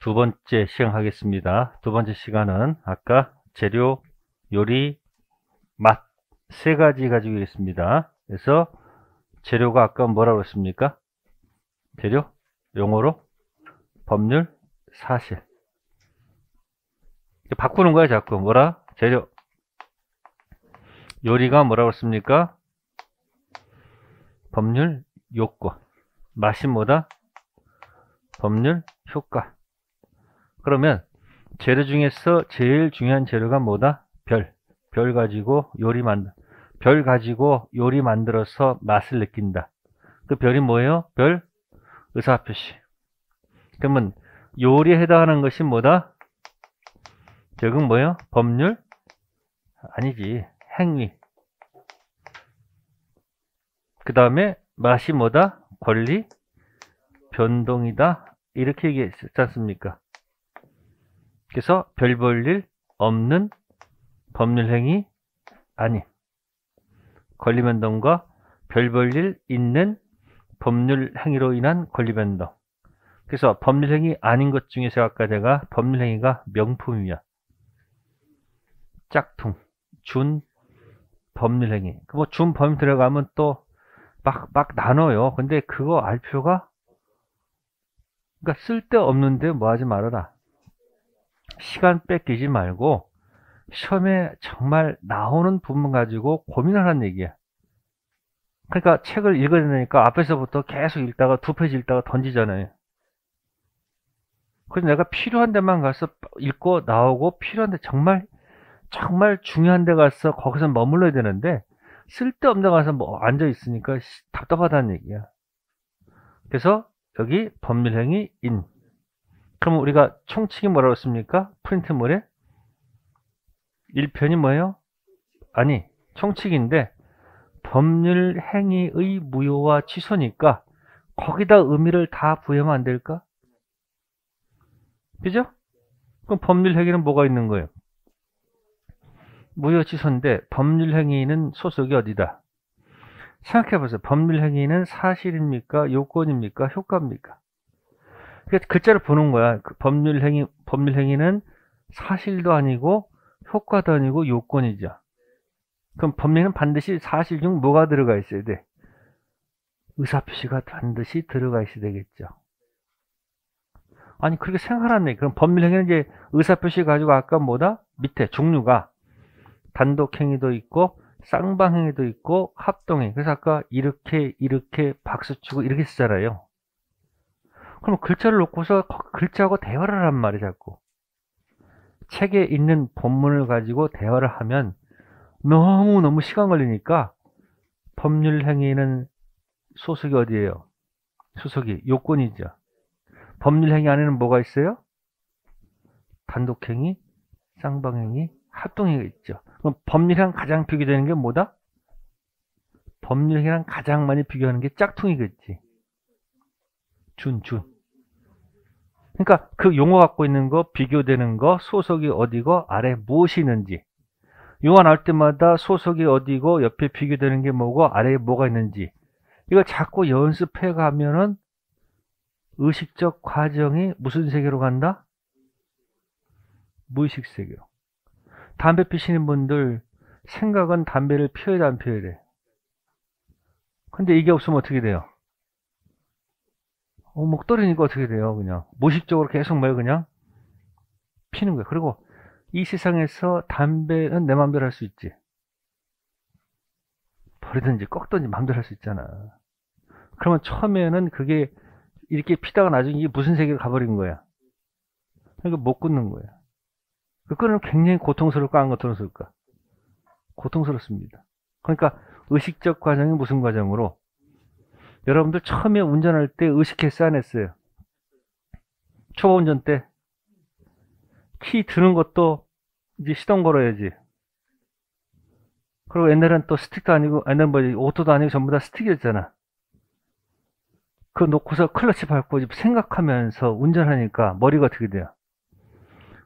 두 번째 시행하겠습니다. 두 번째 시간은 아까 재료, 요리, 맛 세 가지 가지고 있습니다. 그래서 재료가 아까 뭐라고 했습니까? 재료, 용어로 법률, 사실. 바꾸는 거야 자꾸. 뭐라? 재료. 요리가 뭐라고 했습니까? 법률, 요건. 맛이 뭐다? 법률, 효과. 그러면 재료 중에서 제일 중요한 재료가 뭐다? 별. 별 가지고 요리 만들어서 맛을 느낀다. 그 별이 뭐예요? 별, 의사표시. 그러면 요리에 해당하는 것이 뭐다? 적은 뭐예요? 법률? 아니지. 행위. 그 다음에 맛이 뭐다? 권리, 변동이다. 이렇게 얘기했지 않습니까? 그래서 별 볼 일 없는 법률행위 아닌 권리변동과 별 볼 일 있는 법률행위로 인한 권리변동. 그래서 법률행위 아닌 것 중에서 아까 제가 법률행위가 명품이야, 짝퉁, 준, 법률행위. 그 뭐 준 범위 들어가면 또 막 나눠요. 근데 그거 알 필요가, 그러니까 쓸데없는데 뭐 하지 말아라. 시간 뺏기지 말고 시험에 정말 나오는 부분 가지고 고민하라는 얘기야. 그러니까 책을 읽어야 되니까 앞에서부터 계속 읽다가 두 페이지 읽다가 던지잖아요. 그래서 내가 필요한 데만 가서 읽고 나오고, 필요한 데 정말 중요한 데 가서 거기서 머물러야 되는데 쓸데없는 데 가서 뭐 앉아 있으니까 답답하다는 얘기야. 그래서 여기 법률행위 인. 그럼 우리가 총칙이 뭐라고 했습니까? 프린트물에 1편이 뭐예요? 아니, 총칙인데 법률행위의 무효와 취소니까 거기다 의미를 다 부여하면 안 될까? 그죠? 그럼 법률행위는 뭐가 있는 거예요? 무효 취소인데 법률행위는 소속이 어디다? 생각해보세요. 법률행위는 사실입니까? 요건입니까? 효과입니까? 글자를 보는 거야. 그 법률행위는 사실도 아니고 효과도 아니고 요건이죠. 그럼 법률은 반드시 사실 중 뭐가 들어가 있어야 돼? 의사표시가 반드시 들어가 있어야 되겠죠. 아니, 그렇게 생각하라네. 그럼 법률행위는 이제 의사표시 가지고 아까 뭐다? 밑에 종류가 단독행위도 있고 쌍방행위도 있고 합동행위. 그래서 아까 이렇게 박수치고 이렇게 쓰잖아요. 그럼 글자를 놓고서 글자하고 대화를 하란 말이야 자꾸. 책에 있는 본문을 가지고 대화를 하면 너무너무 시간 걸리니까 법률행위는 소속이 어디예요? 소속이 요건이죠. 법률행위 안에는 뭐가 있어요? 단독행위, 쌍방행위, 합동행위가 있죠. 그럼 법률이랑 가장 비교되는 게 뭐다? 법률이랑 가장 많이 비교하는 게 짝퉁이겠지. 준. 그러니까 그 용어 갖고 있는 거, 비교되는 거, 소속이 어디고 아래 무엇이 있는지, 용어 나올 때마다 소속이 어디고 옆에 비교되는 게 뭐고 아래에 뭐가 있는지, 이걸 자꾸 연습해 가면은 의식적 과정이 무슨 세계로 간다? 무의식 세계로. 담배 피시는 분들 생각은 담배를 피워야 돼, 안 피워야 돼? 근데 이게 없으면 어떻게 돼요? 목 떨어지니까 어떻게 돼요? 그냥 무의식적으로 계속 말 그냥 피는 거예요. 그리고 이 세상에서 담배는 내 마음대로 할 수 있지. 버리든지 꺾든지 마음대로 할 수 있잖아. 그러면 처음에는 그게 이렇게 피다가 나중에 이게 무슨 세계로 가버린 거야. 그러니까 못 끊는 거야. 그 끊으면 굉장히 고통스러울까, 안 고통스러울까? 고통스럽습니다. 그러니까 의식적 과정이 무슨 과정으로? 여러분들 처음에 운전할 때 의식했어요, 안 했어요? 초보 운전 때 키 드는 것도 이제 시동 걸어야지. 그리고 옛날엔 또 스틱도 아니고, 옛날엔 뭐지, 오토도 아니고 전부 다 스틱이었잖아. 그거 놓고서 클러치 밟고 생각하면서 운전하니까 머리가 어떻게 돼요?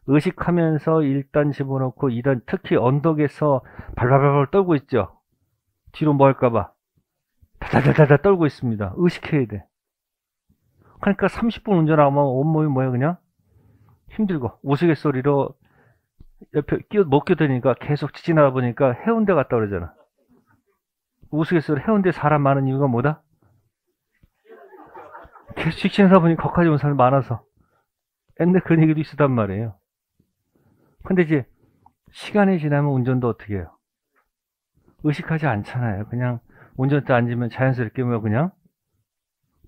의식하면서 1단 집어넣고 2단, 특히 언덕에서 발발발발 떨고 있죠. 뒤로 뭐 할까봐 다다다다 떨고 있습니다. 의식해야 돼. 그러니까 30분 운전하면 온몸이 뭐야, 그냥 힘들고 우스갯소리로 옆에 못 끼어드니까 계속 지나다 보니까 해운대 갔다 그러잖아. 우스갯소리 해운대 사람 많은 이유가 뭐다? 계속 직진하다 보니 거기까지 온 사람이 많아서. 옛날 그런 얘기도 있었단 말이에요. 근데 이제 시간이 지나면 운전도 어떻게 해요? 의식하지 않잖아요. 그냥 운전대 앉으면 자연스럽게 뭐 그냥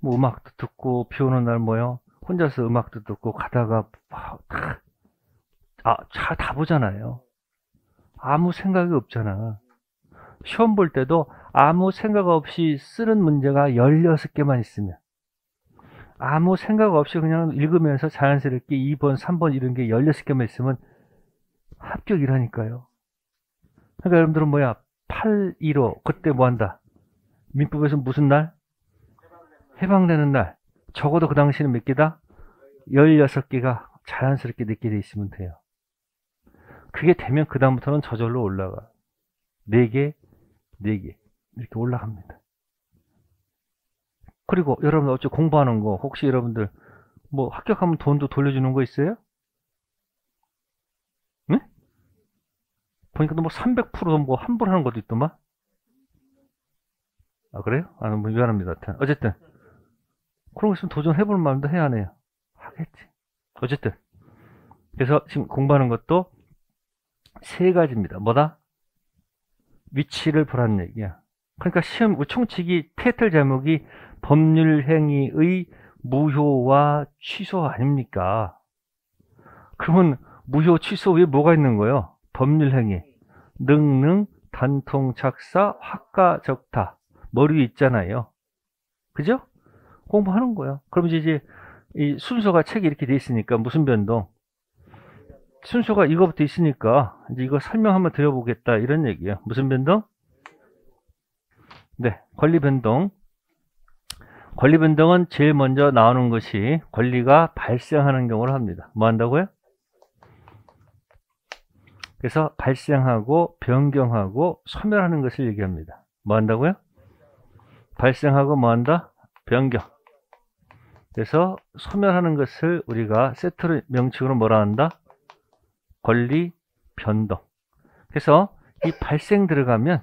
뭐 음악도 듣고 비 오는 날 뭐요 혼자서 음악도 듣고 가다가 다 보잖아요. 아무 생각이 없잖아. 시험 볼 때도 아무 생각 없이 쓰는 문제가 16개만 있으면 아무 생각 없이 그냥 읽으면서 자연스럽게 2번, 3번 이런 게 16개만 있으면 합격이라니까요. 그러니까 여러분들은 뭐야? 8.15 그때 뭐 한다? 민법에서 무슨 날? 해방되는 날. 적어도 그 당시에는 몇 개다? 16개가 자연스럽게 느끼게 돼 있으면 돼요. 그게 되면 그 다음부터는 저절로 올라가. 4개, 4개 이렇게 올라갑니다. 그리고 여러분들 어째 공부하는 거 혹시 여러분들 뭐 합격하면 돈도 돌려주는 거 있어요? 네? 보니까 뭐 300% 뭐 환불하는 것도 있더만. 아 그래요? 아 너무 미안합니다. 어쨌든 그런 거 있으면 도전해볼 마음도 해야 하네요. 하겠지. 어쨌든 그래서 지금 공부하는 것도 세 가지입니다. 뭐다? 위치를 보라는 얘기야. 그러니까 시험 우총칙이 타이틀 제목이 법률행위의 무효와 취소 아닙니까? 그러면 무효 취소 위에 뭐가 있는 거예요? 법률행위 능능 단통착사 확가적타 머리 위에 있잖아요. 그죠? 공부하는 거예요. 그럼 이제 이 순서가 책이 이렇게 돼 있으니까 무슨 변동? 순서가 이거부터 있으니까 이제 이거 설명 한번 드려보겠다 이런 얘기예요. 무슨 변동? 네, 권리 변동. 권리 변동은 제일 먼저 나오는 것이 권리가 발생하는 경우를 합니다. 뭐 한다고요? 그래서 발생하고 변경하고 소멸하는 것을 얘기합니다. 뭐 한다고요? 발생하고 뭐 한다? 변경. 그래서 소멸하는 것을 우리가 세트로 명칭으로 뭐라 한다? 권리 변동. 그래서 이 발생 들어가면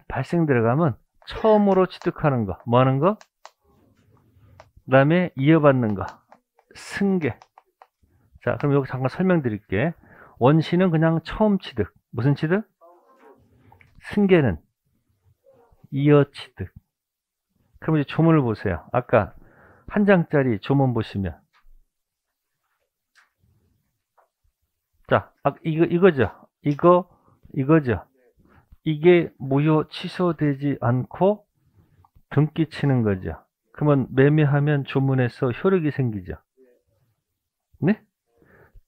처음으로 취득하는 거, 뭐 하는 거? 그 다음에 이어받는 거, 승계. 자, 그럼 여기 잠깐 설명드릴게. 원시는 그냥 처음 취득. 무슨 취득? 승계는 이어 취득. 그럼 이제 조문을 보세요. 아까 한 장짜리 조문 보시면. 자, 이거죠. 이게 무효 취소되지 않고 등기 치는 거죠. 그러면 매매하면 조문에서 효력이 생기죠. 네?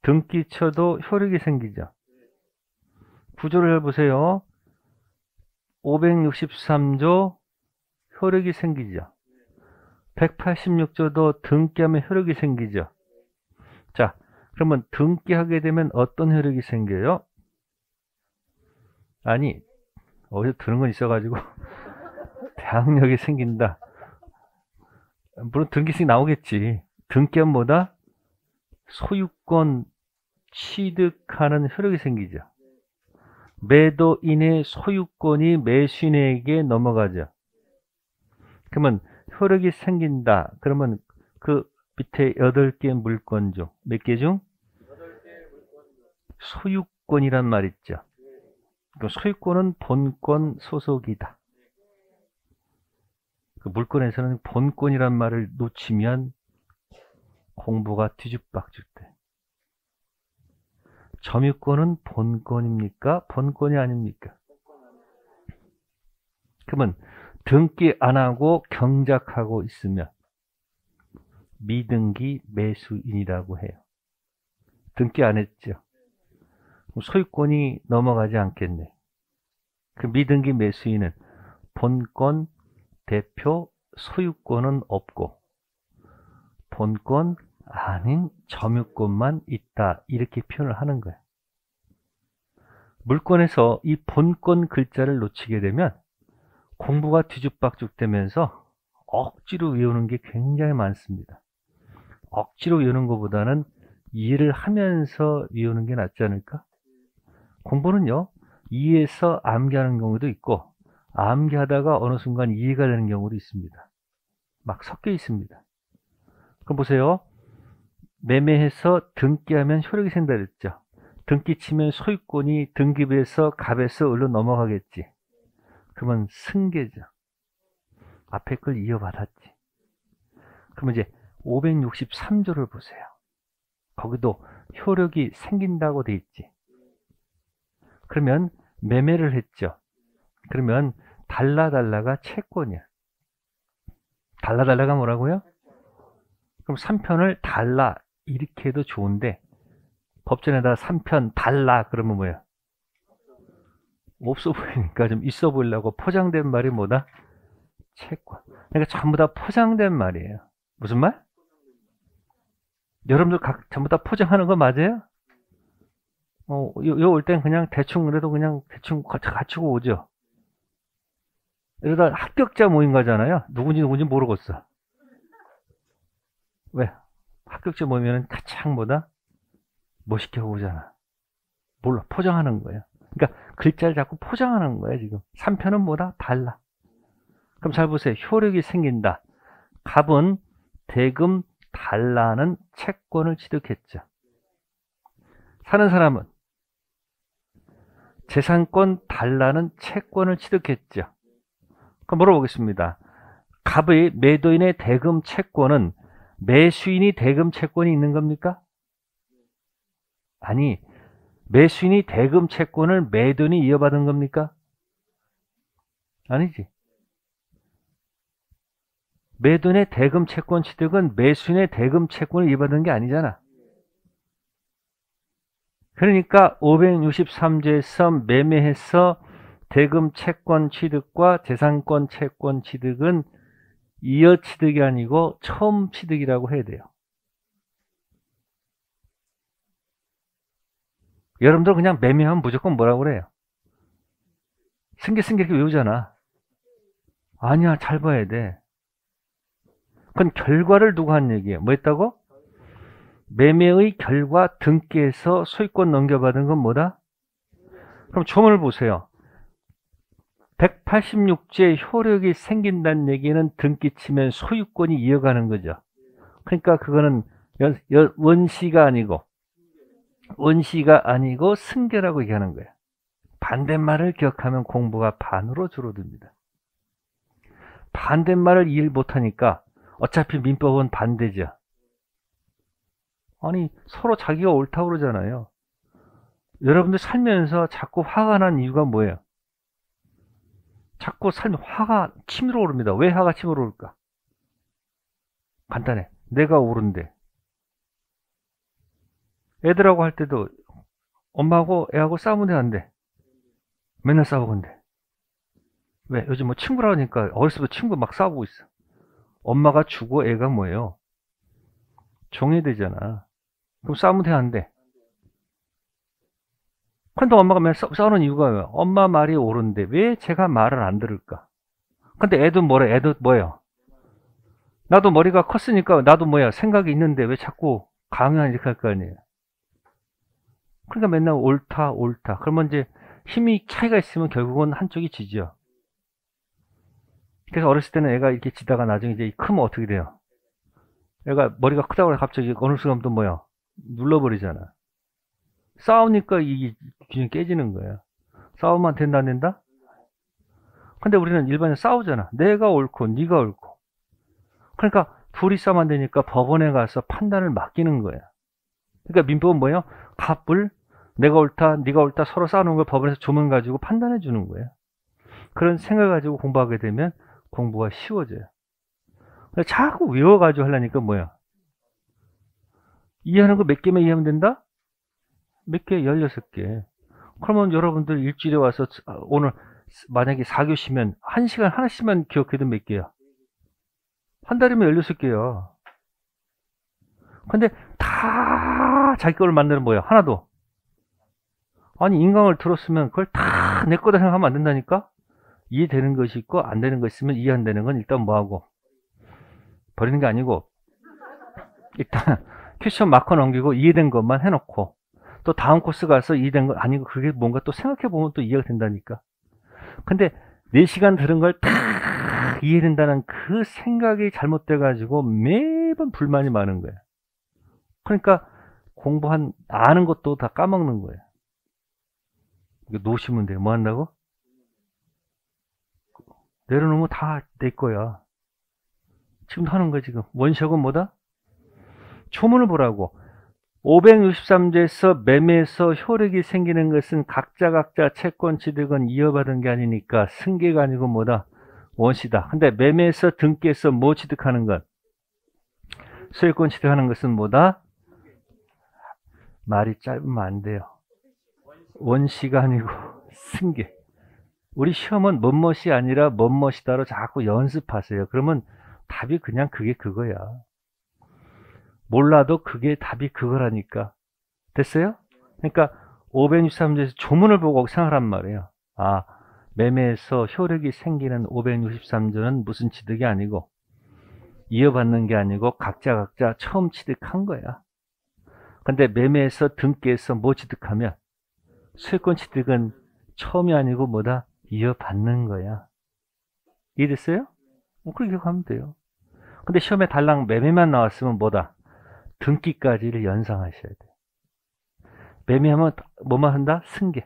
등기 쳐도 효력이 생기죠. 구조를 해보세요. 563조 효력이 생기죠. 186조도 등기하면 효력이 생기죠. 자, 그러면 등기하게 되면 어떤 효력이 생겨요? 아니, 어디서 들은 건 있어가지고 대항력이 생긴다. 물론 등기승이 나오겠지. 등기한 뭐다? 소유권 취득하는 효력이 생기죠. 매도인의 소유권이 매수인에게 넘어가죠. 그러면 효력이 생긴다. 그러면 그 밑에 8개 물건 중 몇 개 중? 8개 물건 중 소유권이란 말 있죠. 소유권은 본권 소속이다. 그 물권에서는 본권이란 말을 놓치면 공부가 뒤죽박죽 돼. 점유권은 본권입니까? 본권이 아닙니까? 그러면 등기 안 하고 경작하고 있으면 미등기 매수인이라고 해요. 등기 안 했죠. 소유권이 넘어가지 않겠네. 그 미등기 매수인은 본권, 대표, 소유권은 없고 본권 아닌 점유권만 있다. 이렇게 표현을 하는 거예요. 물권에서 이 본권 글자를 놓치게 되면 공부가 뒤죽박죽 되면서 억지로 외우는 게 굉장히 많습니다. 억지로 외우는 것보다는 이해를 하면서 외우는 게 낫지 않을까? 공부는요, 이해해서 암기하는 경우도 있고, 암기하다가 어느 순간 이해가 되는 경우도 있습니다. 막 섞여 있습니다. 그럼 보세요. 매매해서 등기하면 효력이 생긴다 그랬죠. 등기 치면 소유권이 등기부에서 갑에서 을로 넘어가겠지. 그러면 승계죠. 앞에 걸 이어받았지. 그러면 이제 563조를 보세요. 거기도 효력이 생긴다고 돼 있지. 그러면 매매를 했죠. 그러면 달라달라가 채권이야. 달라달라가 뭐라고요? 그럼 3편을 달라 이렇게 해도 좋은데 법전에다가 3편 달라 그러면 뭐예요? 없어 보이니까 좀 있어 보이려고 포장된 말이 뭐다? 채권. 그러니까 전부 다 포장된 말이에요. 무슨 말? 여러분들 전부 다 포장하는 거 맞아요? 요 올 땐 그냥 대충 그래도 그냥 대충 갖추고 오죠. 이러다 합격자 모임 가잖아요. 누군지 모르겠어. 왜? 합격자 모임에는 가장 뭐다? 멋있게 하고 오잖아. 몰라. 포장하는 거예요. 그러니까 글자를 자꾸 포장하는 거예요, 지금. 3편은 뭐다? 달라. 그럼 잘 보세요. 효력이 생긴다. 갑은 대금 달라는 채권을 취득했죠. 사는 사람은 재산권 달라는 채권을 취득했죠. 그럼 물어보겠습니다. 갑의 매도인의 대금 채권은 매수인이 대금 채권이 있는 겁니까? 아니, 매수인이 대금 채권을 매도인이 이어받은 겁니까? 아니지. 매도인의 대금 채권 취득은 매수인의 대금 채권을 이어받은 게 아니잖아. 그러니까 563조에서 매매해서 대금 채권 취득과 재산권 채권 취득은 이어 취득이 아니고 처음 취득이라고 해야 돼요. 여러분들 그냥 매매하면 무조건 뭐라고 그래요? 승계 이렇게 외우잖아. 아니야, 잘 봐야 돼. 그건 결과를 누가 한 얘기예요. 뭐 했다고? 매매의 결과 등기에서 소유권 넘겨받은 건 뭐다? 그럼 조문을 보세요. 186조의 효력이 생긴다는 얘기는 등기 치면 소유권이 이어가는 거죠. 그러니까 그거는 원시가 아니고 승계라고 얘기하는 거예요. 반대말을 기억하면 공부가 반으로 줄어듭니다. 반대말을 이해를 못하니까 어차피 민법은 반대죠. 아니, 서로 자기가 옳다고 그러잖아요. 여러분들 살면서 자꾸 화가 난 이유가 뭐예요? 자꾸 살면 화가 치밀어 오릅니다. 왜 화가 치밀어 오를까? 간단해. 내가 옳은데. 애들하고 할 때도 엄마하고 애하고 싸우면 되는데 맨날 싸우건데. 왜? 요즘 뭐 친구라 하니까 어렸을 때 친구 막 싸우고 있어. 엄마가 주고 애가 뭐예요? 정해되잖아. 그럼 싸우면 되는데. 근데 엄마가 맨날 싸우는 이유가 왜? 엄마 말이 옳은데 왜 제가 말을 안 들을까? 근데 애도 뭐래? 애도 뭐예요? 나도 머리가 컸으니까 나도 뭐야? 생각이 있는데 왜 자꾸 강요한 이렇게 할 거 아니에요? 그러니까 맨날 옳다, 옳다. 그러면 이제 힘이 차이가 있으면 결국은 한쪽이 지죠. 그래서 어렸을 때는 애가 이렇게 지다가 나중에 이제 크면 어떻게 돼요? 애가 머리가 크다고 해서 갑자기 어느 순간부터 뭐야? 눌러버리잖아. 싸우니까 이 균형이 깨지는 거야. 싸우면 된다, 안 된다? 근데 우리는 일반적으로 싸우잖아. 내가 옳고, 네가 옳고. 그러니까 둘이 싸우면 안 되니까 법원에 가서 판단을 맡기는 거야. 그러니까 민법은 뭐예요? 갑을 내가 옳다, 네가 옳다 서로 싸우는 걸 법원에서 조문 가지고 판단해 주는 거예요. 그런 생각을 가지고 공부하게 되면 공부가 쉬워져요. 자꾸 외워가지고 하려니까 뭐야? 이해하는 거 몇 개만 이해하면 된다? 몇 개? 16개. 그러면 여러분들 일주일에 와서 오늘 만약에 4교시면 1시간 하나씩만 기억해도 몇 개야? 한 달이면 16개야. 근데 다 자기 거를 만드는 뭐야? 하나도. 아니, 인강을 들었으면 그걸 다 내 거다 생각하면 안 된다니까? 이해되는 것이 있고 안 되는 것이 있으면 이해 안 되는 건 일단 뭐하고? 버리는 게 아니고 일단 퀘스천 마커 넘기고 이해된 것만 해놓고 또 다음 코스 가서 이해된 건 아니고 그게 뭔가 또 생각해보면 또 이해가 된다니까. 근데 4시간 들은 걸 다 이해된다는 그 생각이 잘못돼가지고 매번 불만이 많은 거야. 그러니까 공부한 아는 것도 다 까먹는 거야. 이거 놓으시면 돼요. 뭐 한다고? 내려놓으면 다 내 거야. 지금도 하는 거야 지금. 원석은 뭐다? 초문을 보라고. 563조에서 매매에서 효력이 생기는 것은 각자 채권 취득은 이어받은 게 아니니까 승계가 아니고 뭐다? 원시다. 근데 매매에서 등기에서 뭐 취득하는 것? 소유권 취득하는 것은 뭐다? 말이 짧으면 안 돼요. 원시가 아니고 승계. 우리 시험은 뭐뭇이 아니라 뭐뭇이다로 자꾸 연습하세요. 그러면 답이 그냥 그게 그거야. 몰라도 그게 답이 그거라니까. 됐어요? 그러니까 563조에서 조문을 보고 생각하란 말이에요. 아, 매매에서 효력이 생기는 563조는 무슨 취득이 아니고 이어받는 게 아니고 각자 처음 취득한 거야. 근데 매매에서 등기에서 뭐 취득하면 소유권 취득은 처음이 아니고 뭐다? 이어받는 거야. 이해됐어요? 뭐 그렇게 하면 돼요. 근데 시험에 달랑 매매만 나왔으면 뭐다? 등기까지를 연상하셔야 돼요. 매매하면 뭐만 한다? 승계.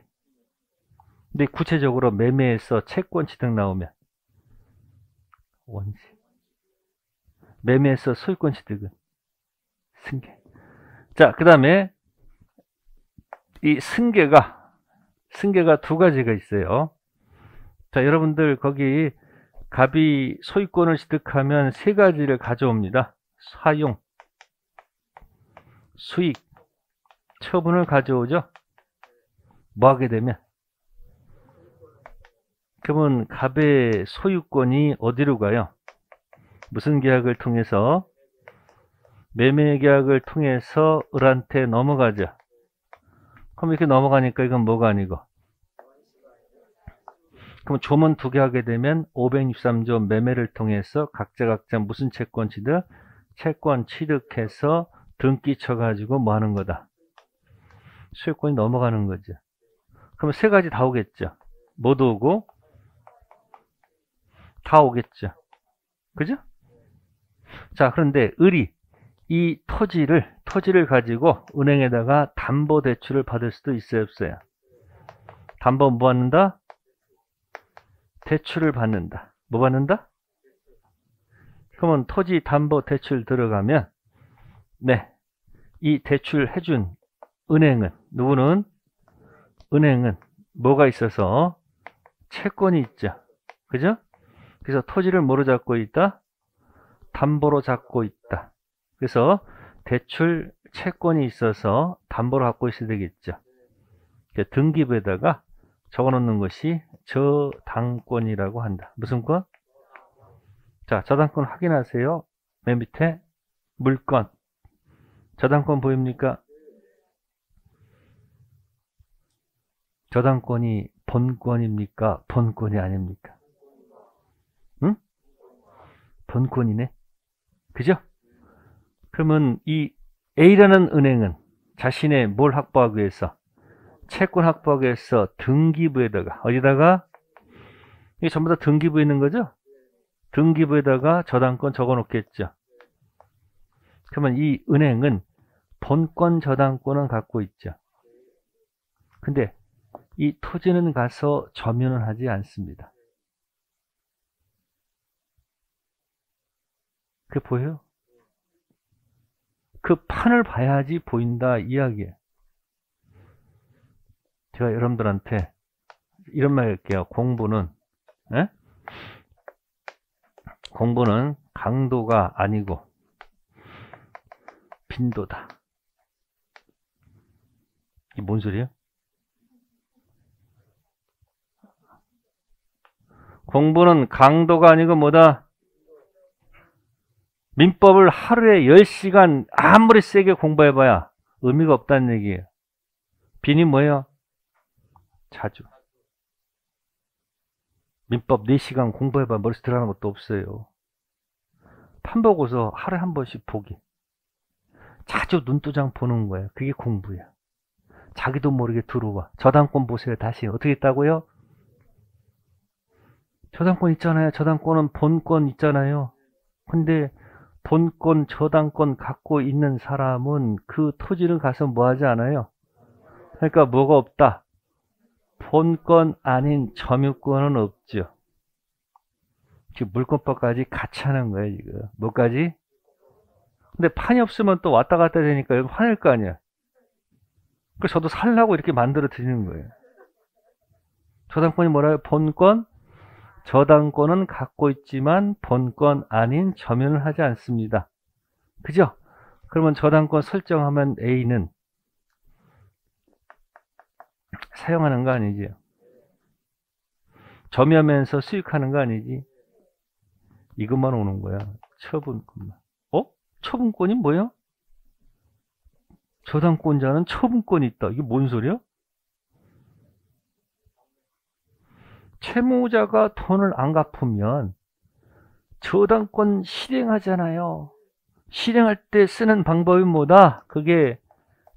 근데 구체적으로 매매에서 채권 취득 나오면 원시. 매매에서 소유권 취득은 승계. 자, 그 다음에 이 승계가 두 가지가 있어요. 자, 여러분들 거기 갑이 소유권을 취득하면 세 가지를 가져옵니다. 사용, 수익, 처분을 가져오죠. 뭐 하게 되면? 그러면 갑의 소유권이 어디로 가요? 무슨 계약을 통해서? 매매 계약을 통해서 을한테 넘어가죠. 그럼 이렇게 넘어가니까 이건 뭐가 아니고? 그럼 조문 두 개 하게 되면 563조 매매를 통해서 각자 무슨 채권 취득? 채권 취득해서 등기 쳐가지고 뭐 하는 거다? 소유권이 넘어가는 거죠. 그럼 세 가지 다 오겠죠. 뭐도 오고? 다 오겠죠. 그죠? 자, 그런데 을이 이 토지를 가지고 은행에다가 담보 대출을 받을 수도 있어요, 없어요? 담보 뭐 받는다? 대출을 받는다. 뭐 받는다? 그러면 토지 담보 대출 들어가면, 네, 이 대출 해준 은행은, 누구는? 은행은 뭐가 있어서? 채권이 있죠. 그죠? 그래서 토지를 뭐로 잡고 있다? 담보로 잡고 있다. 그래서 대출 채권이 있어서 담보를 갖고 있어야 되겠죠. 등기부에다가 적어놓는 것이 저당권이라고 한다. 무슨 권? 자, 저당권 확인하세요. 맨 밑에 물권. 저당권 보입니까? 저당권이 본권입니까? 본권이 아닙니까? 응? 본권이네. 그죠? 그러면 이 A라는 은행은 자신의 뭘 확보하기 위해서? 채권 확보하기 위해서 등기부에다가, 어디다가? 이게 전부 다 등기부에 있는 거죠? 등기부에다가 저당권 적어놓겠죠. 그러면 이 은행은 본권 저당권은 갖고 있죠. 근데 이 토지는 가서 점유는 하지 않습니다. 그게 보여요? 그 판을 봐야지 보인다 이야기예요. 제가 여러분들한테 이런 말 할게요. 공부는, 에? 공부는 강도가 아니고 빈도다. 이게 뭔 소리예요? 공부는 강도가 아니고 뭐다? 민법을 하루에 10시간 아무리 세게 공부해봐야 의미가 없다는 얘기예요. 빈이 뭐예요? 자주. 민법 4시간 공부해봐야 머릿속 들어가는 것도 없어요. 판보고서 하루에 한 번씩 보기. 자주 눈도장 보는 거예요. 그게 공부야. 자기도 모르게 들어와. 저당권 보세요. 다시 어떻게 했다고요? 저당권 있잖아요. 저당권은 본권 있잖아요. 근데 본권, 저당권 갖고 있는 사람은 그 토지를 가서 뭐 하지 않아요? 그러니까 뭐가 없다. 본권 아닌 점유권은 없죠. 지금 물권법까지 같이 하는 거예요, 지금. 뭐까지? 근데 판이 없으면 또 왔다 갔다 되니까 여러분 화낼 거 아니야. 그래서 저도 살라고 이렇게 만들어 드리는 거예요. 저당권이 뭐라요? 본권, 저당권은 갖고 있지만 본권 아닌 점유를 하지 않습니다. 그죠? 그러면 저당권 설정하면 A는 사용하는 거 아니지? 점유하면서 수익하는 거 아니지? 이것만 오는 거야. 처분권만. 어? 처분권이 뭐야? 저당권자는 처분권이 있다. 이게 뭔 소리야? 채무자가 돈을 안 갚으면 저당권 실행하잖아요. 실행할 때 쓰는 방법이 뭐다? 그게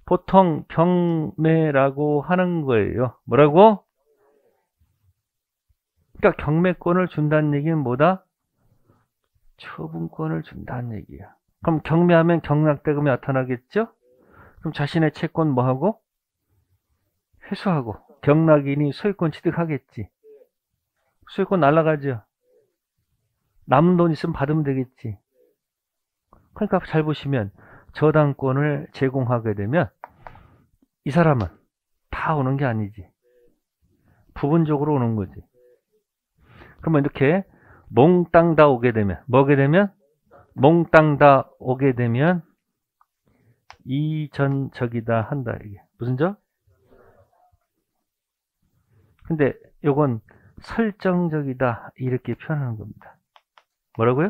보통 경매라고 하는 거예요. 뭐라고? 그러니까 경매권을 준다는 얘기는 뭐다? 처분권을 준다는 얘기야. 그럼 경매하면 경락대금이 나타나겠죠? 그럼 자신의 채권 뭐하고? 회수하고 경락인이 소유권 취득하겠지. 수익권 날라가죠. 남은 돈 있으면 받으면 되겠지. 그러니까 잘 보시면 저당권을 제공하게 되면 이 사람은 다 오는 게 아니지. 부분적으로 오는 거지. 그러면 이렇게 몽땅 다 오게 되면 뭐게 되면? 몽땅 다 오게 되면 이전적이다 한다. 이게 무슨 적? 근데 요건 설정적이다 이렇게 표현하는 겁니다. 뭐라고요?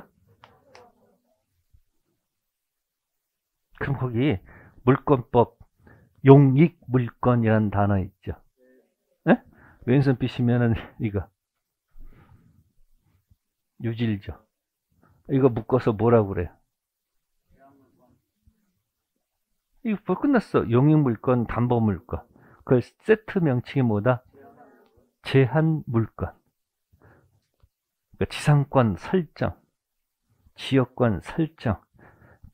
그럼 거기 물권법 용익물권이라는 단어 있죠. 네? 왼손 삐시면은 이거 유질죠. 이거 묶어서 뭐라고 그래요? 이거 끝났어. 용익물권, 담보물권. 그 세트 명칭이 뭐다? 제한물권, 지상권 설정, 지역권 설정,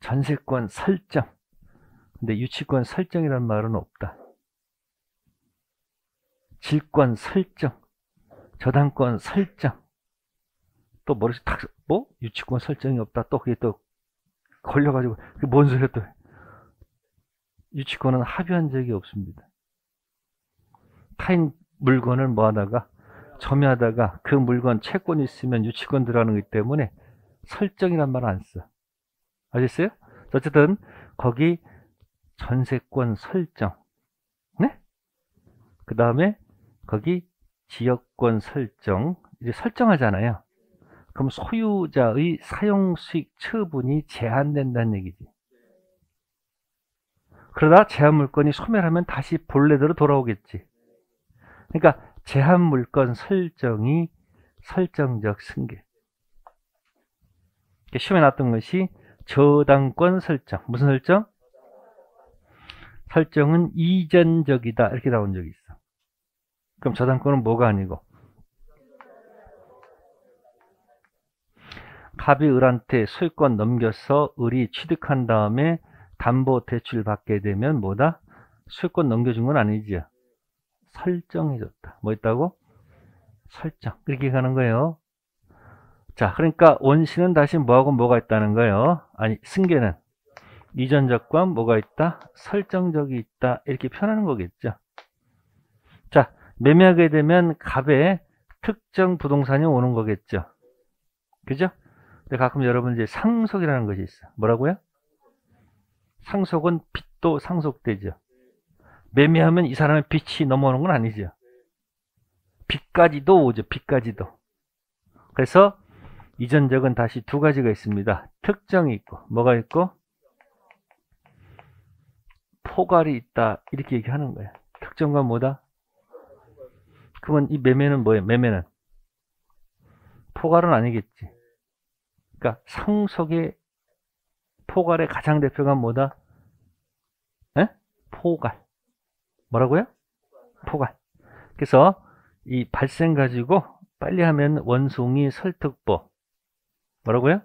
전세권 설정. 근데 유치권 설정이란 말은 없다. 질권 설정, 저당권 설정. 또 머릿속에 탁, 뭐? 유치권 설정이 없다. 또 그게 또 걸려가지고 그게 뭔 소리야 또. 유치권은 합의한 적이 없습니다. 타인 물건을 뭐 하다가 점유하다가 그 물건 채권이 있으면 유치권 들어가는 거기 때문에 설정이란 말 안 써. 아셨어요? 어쨌든 거기 전세권 설정, 네? 그 다음에 거기 지역권 설정. 이제 설정하잖아요. 그럼 소유자의 사용수익 처분이 제한된다는 얘기지. 그러다 제한물권이 소멸하면 다시 본래대로 돌아오겠지. 그러니까 제한물권 설정이 설정적 승계. 시험에 나왔던 것이 저당권 설정. 무슨 설정? 설정은 이전적이다 이렇게 나온 적이 있어. 그럼 저당권은 뭐가 아니고? 갑이 을한테 소유권 넘겨서 을이 취득한 다음에 담보 대출 받게 되면 뭐다? 소유권 넘겨준 건 아니지. 설정해줬다. 뭐 있다고? 설정. 이렇게 가는 거예요. 자, 그러니까 원시는 다시 뭐하고 뭐가 있다는 거예요. 아니, 승계는 이전적과 뭐가 있다? 설정적이 있다. 이렇게 표현하는 거겠죠. 자, 매매하게 되면 갑에 특정 부동산이 오는 거겠죠. 그죠? 근데 가끔 여러분 이제 상속이라는 것이 있어요. 뭐라고요? 상속은 빚도 상속되죠. 매매하면 이 사람의 빚이 넘어오는 건 아니죠. 빚까지도 오죠. 빚까지도. 그래서 이전적은 다시 두 가지가 있습니다. 특정이 있고 뭐가 있고? 포괄이 있다. 이렇게 얘기하는 거예요. 특정과 뭐다? 그러면 이 매매는 뭐예요? 매매는 포괄은 아니겠지. 그러니까 상속의 포괄의 가장 대표가 뭐다? 포괄. 뭐라고요? 포괄. 그래서 이 발생 가지고 빨리 하면 원숭이 설특보. 뭐라고요?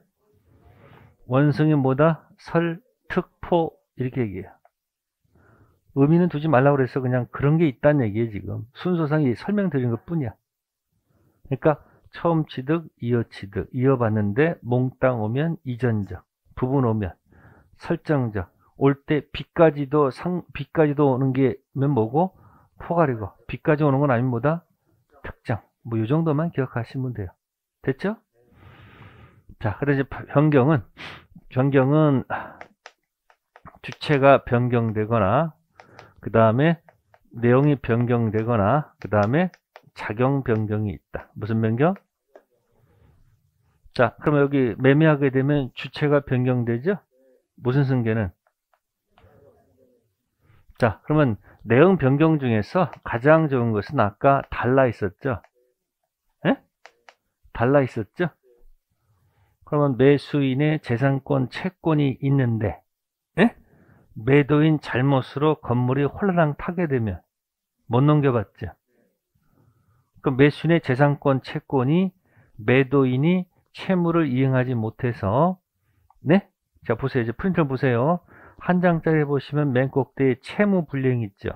원숭이 뭐다? 설특포. 이렇게 얘기해요. 의미는 두지 말라고 그래서 그냥 그런 게 있다는 얘기예요. 지금 순서상이 설명드린 것 뿐이야. 그러니까 처음 취득, 이어취득, 이어받는데 몽땅 오면 이전적, 부분 오면 설정적, 올 때 비까지도 비까지도 오는 게면 뭐고 포괄이고, 비까지 오는 건 아니면 뭐다? 특정. 뭐 이 정도만 기억하시면 돼요. 됐죠? 자, 그래서 이제 변경은 주체가 변경되거나, 그 다음에 내용이 변경되거나, 그 다음에 작용 변경이 있다. 무슨 변경? 자, 그러면 여기 매매하게 되면 주체가 변경되죠? 무슨 승계는? 자, 그러면 내용 변경 중에서 가장 좋은 것은 아까 달라 있었죠? 예? 달라 있었죠? 그러면 매수인의 재산권, 채권이 있는데, 예? 매도인 잘못으로 건물이 홀라당 타게 되면 못 넘겨봤죠? 그럼 매수인의 재산권, 채권이 매도인이 채무를 이행하지 못해서, 네? 자, 보세요. 이제 프린트를 보세요. 한 장짜리 보시면 맨 꼭대기에 채무 불이행 있죠?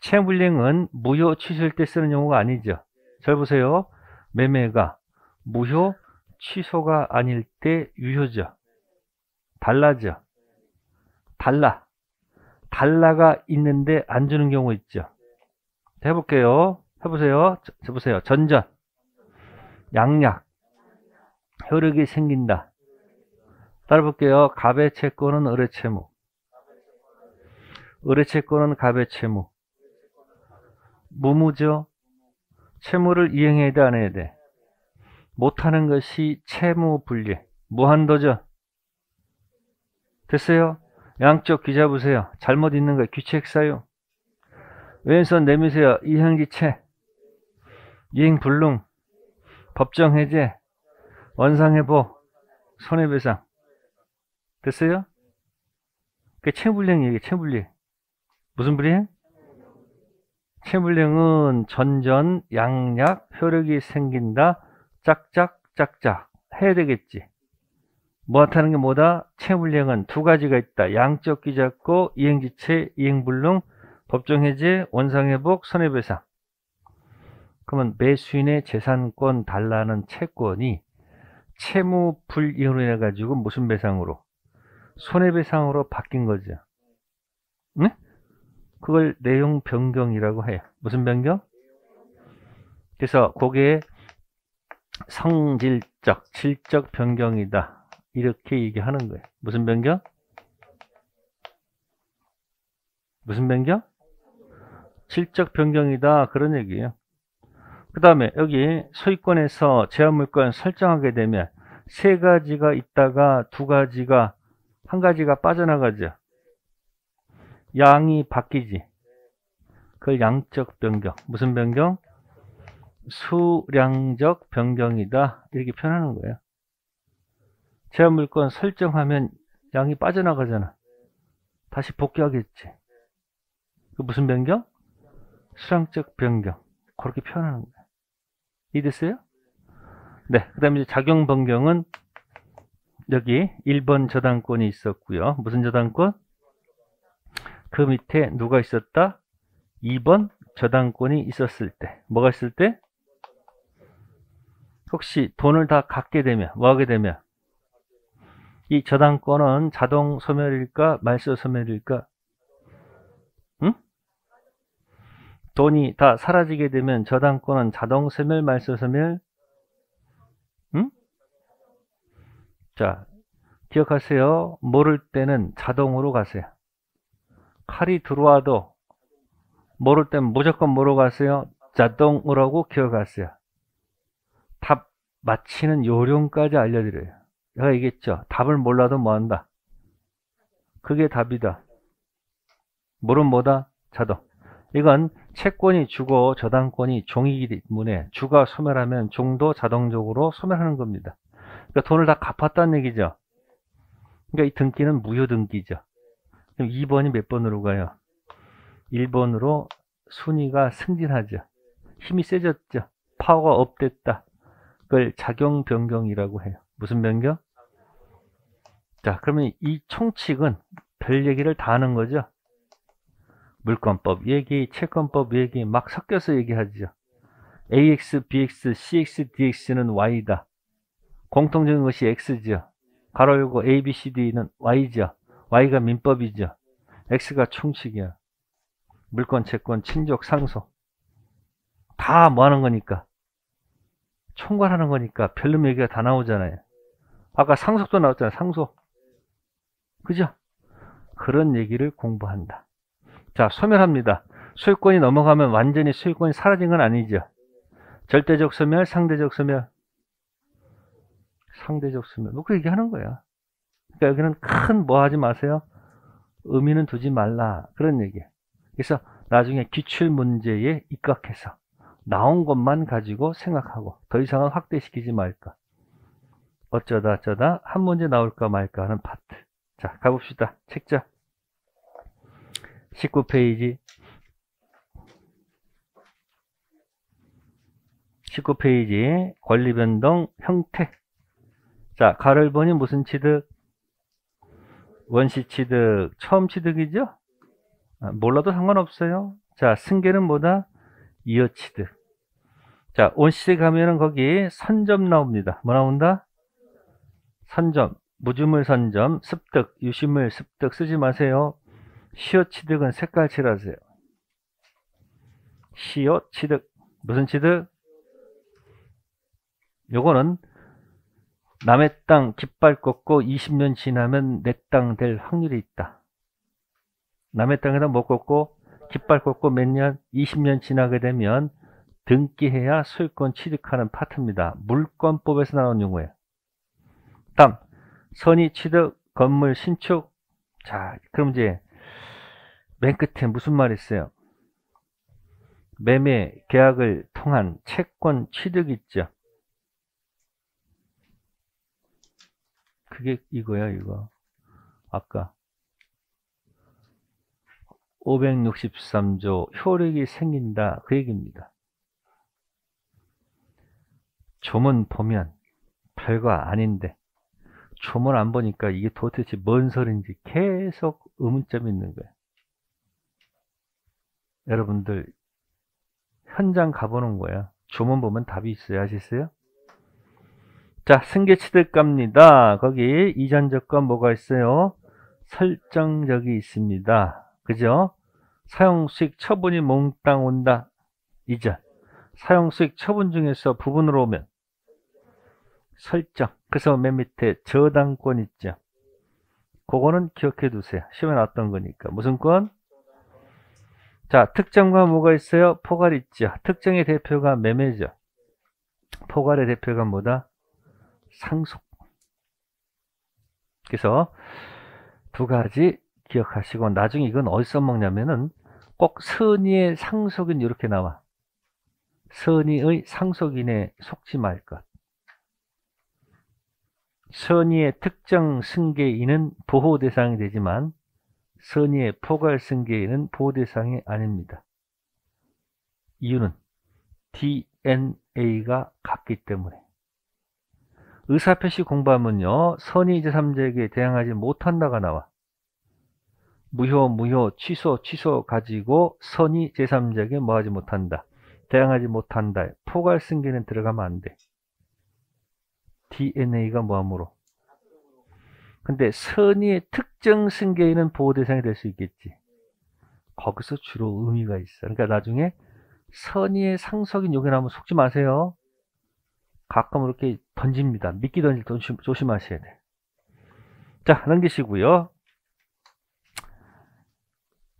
채무 불이행은 무효 취소일 때 쓰는 용어가 아니죠? 잘 보세요. 매매가 무효 취소가 아닐 때 유효죠? 달라죠? 달라. 달라가 있는데 안 주는 경우 있죠? 해볼게요. 해보세요. 저 보세요. 전전, 양약, 효력이 생긴다. 따라 볼게요. 갑의 채권은 을의 채무, 을의 채권은 갑의 채무. 무무죠. 채무를 이행해야 돼, 안 해야 돼? 못하는 것이 채무 불이행, 무한도전. 됐어요? 양쪽 귀 잡으세요. 잘못 있는 거예요. 귀책 사유. 왼손 내미세요. 이행지체, 이행불능, 법정해제, 원상회복, 손해배상. 됐어요? 그게 채무불이행이에요. 채무불이행. 무슨 불이행? 채무불이행은 전전, 양약, 효력이 생긴다, 짝짝, 짝짝 해야 되겠지. 뭐 하는 게 뭐다? 채무불이행은 두 가지가 있다. 양쪽 귀 잡고 이행지체, 이행불능, 법정해제, 원상회복, 손해배상. 그러면 매수인의 재산권 달라는 채권이 채무불이행으로 인해가지고 무슨 배상으로? 손해배상으로 바뀐 거죠. 응? 그걸 내용 변경이라고 해요. 무슨 변경? 그래서 그게 성질적, 질적 변경이다. 이렇게 얘기하는 거예요. 무슨 변경? 무슨 변경? 질적 변경이다. 그런 얘기예요. 그 다음에 여기 소유권에서 제한물권 설정하게 되면 세 가지가 있다가 두 가지가, 한 가지가 빠져나가죠. 양이 바뀌지. 그걸 양적 변경. 무슨 변경? 수량적 변경이다. 이렇게 표현하는 거예요. 제한물권 설정하면 양이 빠져나가잖아. 다시 복귀하겠지. 그 무슨 변경? 수량적 변경. 그렇게 표현하는 거예요. 이해됐어요? 네. 그 다음에 작용 변경은 여기 1번 저당권이 있었고요. 무슨 저당권? 그 밑에 누가 있었다? 2번 저당권이 있었을 때. 뭐가 있을 때? 혹시 돈을 다 갖게 되면, 뭐 하게 되면? 이 저당권은 자동 소멸일까? 말소 소멸일까? 돈이 다 사라지게 되면 저당권은 자동 소멸, 말소 소멸. 응? 자, 기억하세요. 모를 때는 자동으로 가세요. 칼이 들어와도 모를 때는 무조건 뭐로 가세요? 자동으로라고 기억하세요. 답 맞히는 요령까지 알려드려요. 내가 얘기했죠. 답을 몰라도 뭐한다? 그게 답이다. 모르면 뭐다? 자동. 이건 채권이 주고 저당권이 종이기 때문에 주가 소멸하면 종도 자동적으로 소멸하는 겁니다. 그러니까 돈을 다 갚았다는 얘기죠. 그러니까 이 등기는 무효 등기죠. 그럼 2번이 몇 번으로 가요? 1번으로 순위가 승진하죠. 힘이 세졌죠. 파워가 업됐다. 그걸 작용 변경이라고 해요. 무슨 변경? 자, 그러면 이 총칙은 별 얘기를 다 하는 거죠. 물권법 얘기, 채권법 얘기 막 섞여서 얘기하죠. ax, bx, cx, dx는 y다. 공통적인 것이 x죠. 가로 열고 a, b, c, d는 y죠. y가 민법이죠. x가 총칙이야. 물권, 채권, 친족, 상속 다 뭐 하는 거니까? 총괄하는 거니까 별놈 얘기가 다 나오잖아요. 아까 상속도 나왔잖아요. 상속. 그죠? 그런 얘기를 공부한다. 자, 소멸합니다. 소유권이 넘어가면 완전히 소유권이 사라진 건 아니죠. 절대적 소멸, 상대적 소멸. 상대적 소멸. 뭐 그 얘기하는 거야. 그러니까 여기는 큰 뭐 하지 마세요. 의미는 두지 말라. 그런 얘기예요. 그래서 나중에 기출문제에 입각해서 나온 것만 가지고 생각하고 더 이상은 확대시키지 말까. 어쩌다 한 문제 나올까 말까 하는 파트. 자, 가봅시다. 책자 19페이지 19페이지 권리변동 형태. 자, 가를 보니 무슨 취득? 원시 취득. 처음 취득이죠? 몰라도 상관없어요. 자, 승계는 뭐다? 이어취득. 자, 원시에 가면은 거기 선점 나옵니다. 뭐 나온다? 선점, 무주물 선점, 습득, 유실물 습득 쓰지 마세요. 시효취득은 색깔 칠하세요. 시효취득. 무슨 취득? 요거는 남의 땅 깃발 꽂고 20년 지나면 내 땅 될 확률이 있다. 남의 땅에다 못 꽂고 깃발 꽂고 몇 년, 20년 지나게 되면 등기해야 소유권 취득하는 파트입니다. 물권법에서 나온 용어예요. 다음, 선의 취득, 건물 신축. 자, 그럼 이제 맨 끝에 무슨 말이 있어요? 매매 계약을 통한 채권 취득 있죠. 그게 이거야, 이거. 아까 563조 효력이 생긴다, 그 얘기입니다. 조문 보면 별거 아닌데 조문 안 보니까 이게 도대체 뭔 소린지 계속 의문점이 있는 거예요. 여러분들 현장 가보는 거야. 조문 보면 답이 있어요. 아시겠어요? 자, 승계취득 갑니다. 거기 이전조건 뭐가 있어요? 설정적이 있습니다. 그죠? 사용수익 처분이 몽땅 온다. 이전. 사용수익 처분 중에서 부분으로 오면 설정. 그래서 맨 밑에 저당권 있죠. 그거는 기억해 두세요. 시험에 나왔던 거니까. 무슨 권? 자, 특정과 뭐가 있어요? 포괄 있죠. 특정의 대표가 매매죠. 포괄의 대표가 뭐다? 상속. 그래서 두 가지 기억하시고, 나중에 이건 어디서 먹냐면은 꼭 선의의 상속인 이렇게 나와. 선의의 상속인에 속지 말 것. 선의의 특정 승계인은 보호 대상이 되지만 선의의 포괄 승계인은 보호 대상이 아닙니다. 이유는 DNA가 같기 때문에. 의사표시 공부하면요, 선의 제3자에게 대항하지 못한다가 나와. 무효, 취소 가지고 선의 제3자에게 뭐하지 못한다. 대항하지 못한다. 포괄 승계는 들어가면 안 돼. DNA가 뭐함으로. 근데 선의의 특정 승계인은 보호 대상이 될 수 있겠지. 거기서 주로 의미가 있어. 그러니까 나중에 선의의 상속인 요게 나오면 속지 마세요. 가끔 이렇게 던집니다. 미끼 던질 때 조심하셔야 돼. 자, 넘기시고요.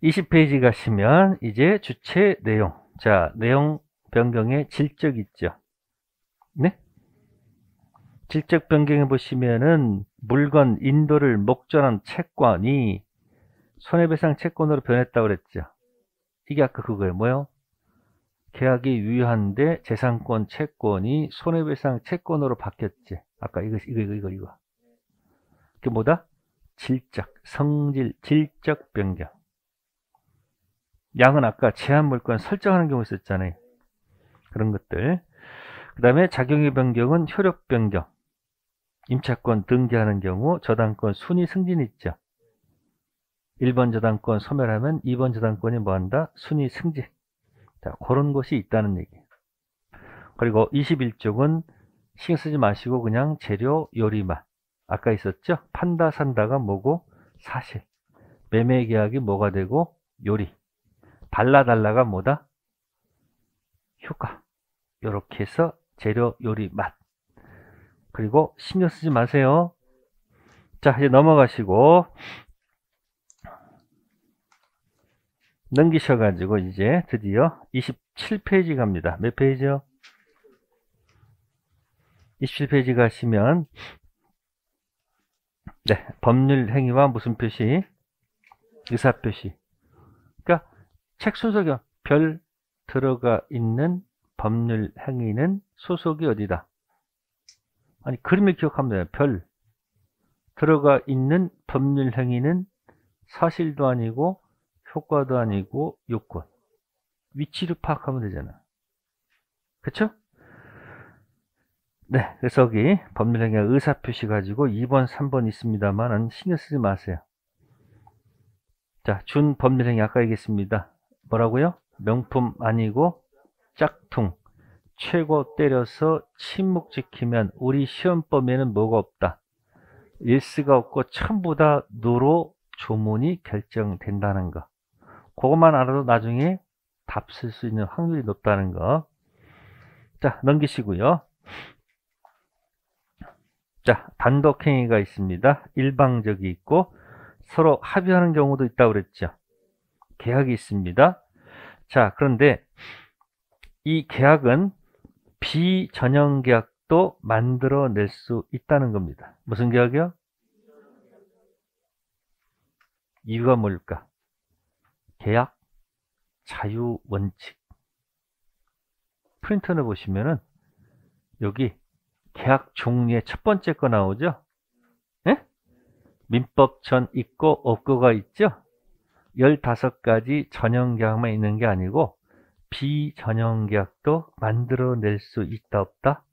20페이지 가시면 이제 주체 내용. 자, 내용 변경의 질적 있죠. 네? 질적 변경해 보시면은 물건 인도를 목전한 채권이 손해배상 채권으로 변했다고 그랬죠. 이게 아까 그거예요. 뭐요? 계약이 유효한데 재산권 채권이 손해배상 채권으로 바뀌었지. 아까 이거. 이게 뭐다? 질적, 성질, 질적 변경. 양은 아까 제한 물건 설정하는 경우 있었잖아요. 그런 것들. 그 다음에 작용의 변경은 효력 변경. 임차권 등기하는 경우 저당권 순위 승진 있죠. 1번 저당권 소멸하면 2번 저당권이 뭐한다? 순위 승진. 자, 그런 것이 있다는 얘기예요. 그리고 21쪽은 신경 쓰지 마시고 그냥 재료, 요리만. 아까 있었죠? 판다, 산다가 뭐고? 사실. 매매 계약이 뭐가 되고? 요리. 발라, 달라가 뭐다? 효과. 이렇게 해서 재료, 요리, 맛. 그리고 신경 쓰지 마세요. 자, 이제 넘어가시고 넘기셔가지고 이제 드디어 27페이지 갑니다. 몇 페이지요? 27페이지 가시면 네, 법률 행위와 무슨 표시? 의사 표시. 그러니까 책 소속에 별 들어가 있는 법률 행위는 소속이 어디다? 아니, 그림을 기억하면 돼요. 별 들어가 있는 법률 행위는 사실도 아니고 효과도 아니고 요건. 위치를 파악하면 되잖아. 그쵸? 네, 그래서 여기 법률 행위 의사 표시 가지고 2번, 3번 있습니다만은 신경 쓰지 마세요. 자, 준 법률 행위 아까 얘기했습니다. 뭐라고요? 명품 아니고 짝퉁. 최고 때려서 침묵 지키면 우리 시험 범위에는 뭐가 없다. 일스가 없고 전부 다 노로 조문이 결정된다는 거. 그것만 알아도 나중에 답 쓸 수 있는 확률이 높다는 거. 자, 넘기시고요. 자, 단독 행위가 있습니다. 일방적이 있고 서로 합의하는 경우도 있다고 그랬죠. 계약이 있습니다. 자, 그런데 이 계약은 비전형 계약도 만들어낼 수 있다는 겁니다. 무슨 계약이요? 이유가 뭘까? 계약 자유 원칙. 프린터를 보시면은 여기 계약 종류의 첫 번째 거 나오죠? 예? 민법 전 있고 없고가 있죠? 15가지 전형 계약만 있는 게 아니고 비전형 계약도 만들어낼 수 있다 없다?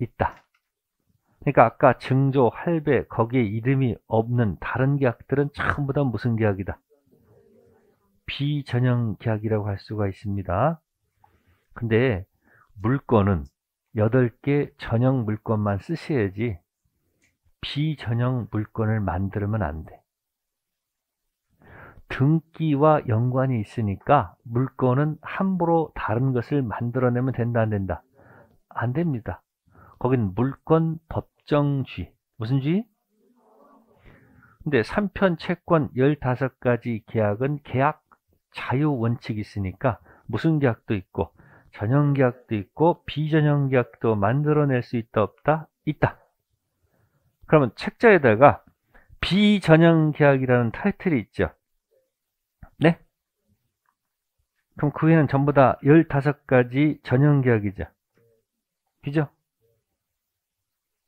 있다. 그러니까 아까 증조, 할배 거기에 이름이 없는 다른 계약들은 전부 다 무슨 계약이다? 비전형 계약이라고 할 수가 있습니다. 근데 물건은 8개 전형 물건만 쓰셔야지 비전형 물건을 만들면 안 돼. 등기와 연관이 있으니까 물건은 함부로 다른 것을 만들어내면 된다 안 된다? 안 됩니다. 거긴 물권 법정주의. 무슨 주의? 근데 3편 채권 15가지 계약은 계약 자유 원칙이 있으니까 무슨 계약도 있고 전형 계약도 있고 비전형 계약도 만들어낼 수 있다 없다? 있다. 그러면 책자에다가 비전형 계약이라는 타이틀이 있죠. 네? 그럼 그 외에는 전부 다 15가지 전형 계약이죠. 그죠?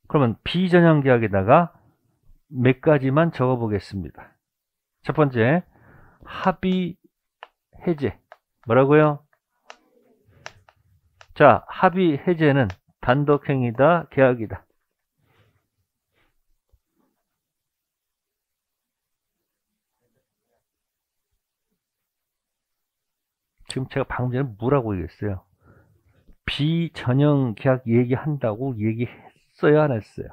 그러면 비전형 계약에다가 몇 가지만 적어보겠습니다. 첫 번째, 합의 해제. 뭐라고요? 자, 합의 해제는 단독행위다, 계약이다. 지금 제가 방금 전에 뭐라고 얘기했어요? 비전형 계약 얘기한다고 얘기했어요, 안 했어요?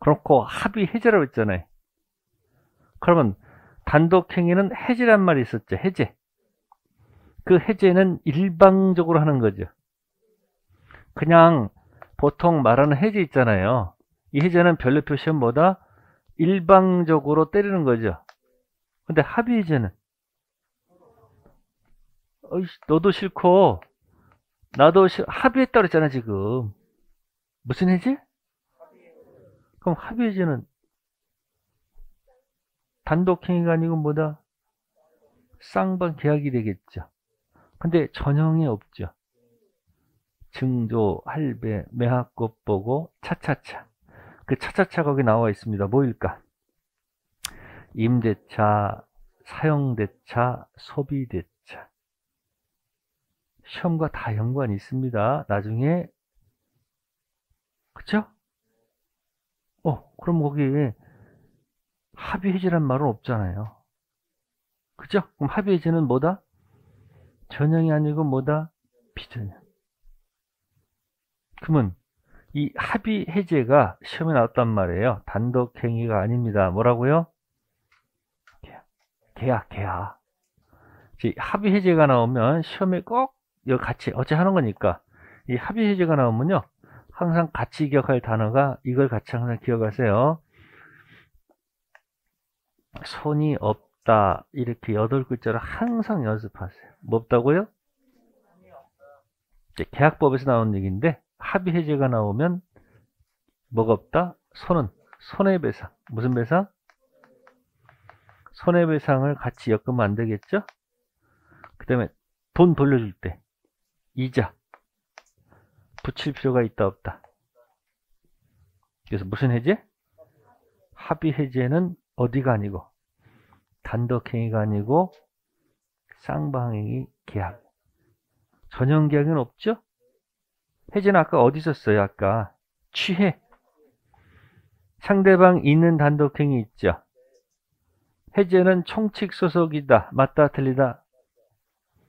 그렇고 합의 해제라고 했잖아요. 그러면 단독행위는 해제란 말이 있었죠. 해제. 그 해제는 일방적으로 하는 거죠. 그냥 보통 말하는 해제 있잖아요. 이 해제는 별로 표시는 뭐다? 일방적으로 때리는 거죠. 근데 합의 해제는 너도 싫고 나도 합의했다고 했잖아 지금. 무슨 해제? 그럼 합의 해제는 단독행위가 아니고 뭐다? 쌍방 계약이 되겠죠. 근데 전형이 없죠. 증조, 할배, 매화꽃 보고 차차차. 그 차차차 거기 나와 있습니다. 뭐일까? 임대차, 사용대차, 소비대차. 시험과 다 연관이 있습니다. 나중에. 그쵸? 그럼 거기에 합의해지란 말은 없잖아요. 그죠? 그럼 합의해지는 뭐다? 전형이 아니고 뭐다? 비전형. 그러면 이 합의해제가 시험에 나왔단 말이에요. 단독행위가 아닙니다. 뭐라고요? 계약. 합의해제가 나오면 시험에 꼭 같이 어째 하는 거니까 이 합의해제가 나오면요. 항상 같이 기억할 단어가 이걸 같이 항상 기억하세요. 손이 없다. 이렇게 8글자를 항상 연습하세요. 뭐 없다고요? 계약법에서 나온 얘기인데 합의해제가 나오면 뭐가 없다? 손은 손해배상. 무슨 배상? 손해배상을 같이 엮으면 안 되겠죠? 그 다음에 돈 돌려줄 때 이자 붙일 필요가 있다 없다. 그래서 무슨 해제? 합의해제는 어디가 아니고 단독행위가 아니고 쌍방행위 계약. 전형계약은 없죠? 해제는 아까 어디 있었어요? 아까 취해. 상대방 있는 단독행위 있죠? 해제는 총칙소속이다. 맞다 틀리다?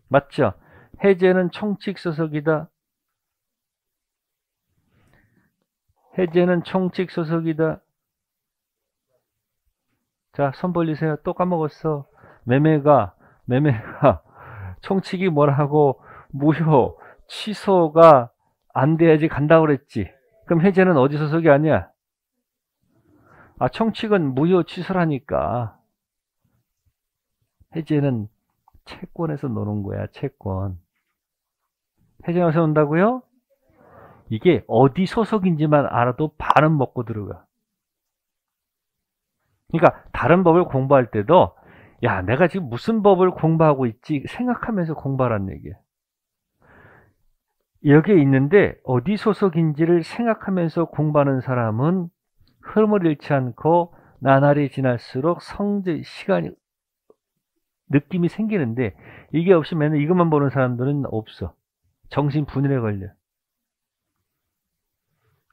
맞죠? 해제는 총칙소속이다. 해제는 총칙소속이다. 자, 손 벌리세요. 또 까먹었어. 매매가 총칙이 뭐라고? 무효, 취소가 안 돼야지 간다고 그랬지. 그럼 해제는 어디 소속이 아니야? 아, 총칙은 무효, 취소라니까. 해제는 채권에서 노는 거야. 채권. 해제에서 온다고요? 이게 어디 소속인지만 알아도 반은 먹고 들어가. 그러니까 다른 법을 공부할 때도 야, 내가 지금 무슨 법을 공부하고 있지 생각하면서 공부하란 얘기야. 여기에 있는데 어디 소속인지를 생각하면서 공부하는 사람은 흐름을 잃지 않고 나날이 지날수록 성질, 시간이, 느낌이 생기는데 이게 없이 맨날 이것만 보는 사람들은 없어. 정신 분열에 걸려.